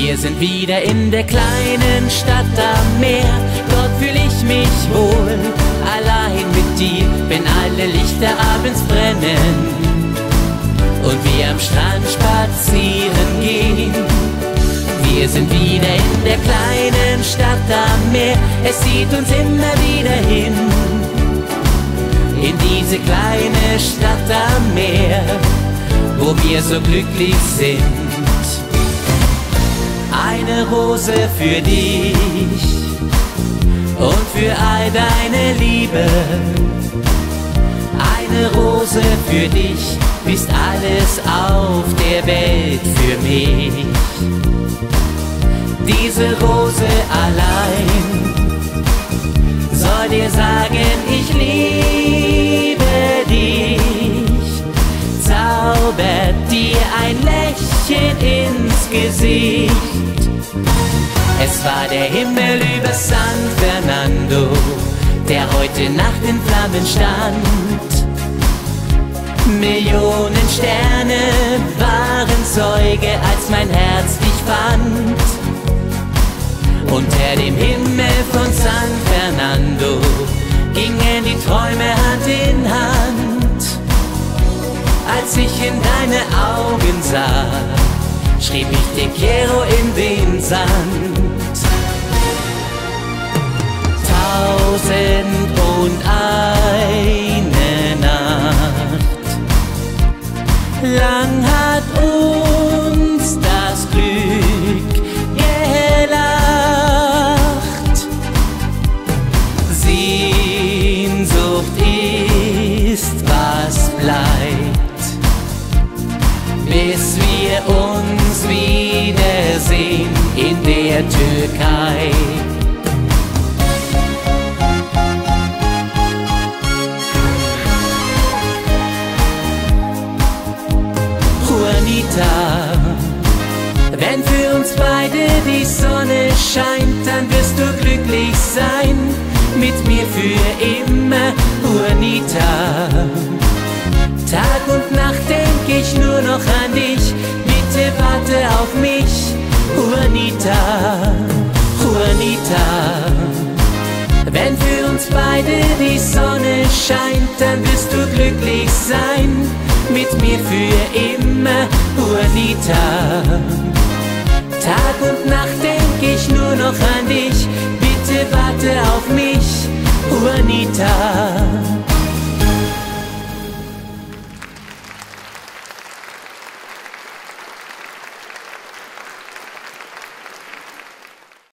Wir sind wieder in der kleinen Stadt am Meer. Dort fühle ich mich wohl, allein mit dir, wenn alle Lichter abends brennen und wir am Strand spazieren gehen. Wir sind wieder in der kleinen Stadt am Meer. Es zieht uns immer wieder hin, in diese kleine Stadt am Meer, wo wir so glücklich sind. Eine Rose für dich und für all deine Liebe. Eine Rose für dich ist alles auf der Welt für mich. Diese Rose allein soll dir sagen, ich liebe dich. Zaubert dir ein Lächeln ins Gesicht. Es war der Himmel über San Fernando, der heute Nacht in Flammen stand. Millionen Sterne waren Zeuge, als mein Herz dich fand. Unter dem Himmel von San Fernando gingen die Träume Hand in Hand. Als ich in deine Augen sah, schrieb ich Te Quiero in den Sand. Tausend und eine Nacht, lang hat uns das Glück gelacht. Sehnsucht ist, was bleibt, bis wir uns wiedersehen in der Türkei. Wenn für uns beide die Sonne scheint, dann wirst du glücklich sein, mit mir für immer, Juanita. Tag und Nacht denk ich nur noch an dich, bitte warte auf mich, Juanita, Juanita. Wenn für uns beide die Sonne scheint, dann wirst du glücklich sein, mit mir für immer, Juanita. Tag und Nacht denk ich nur noch an dich, bitte warte auf mich, Juanita.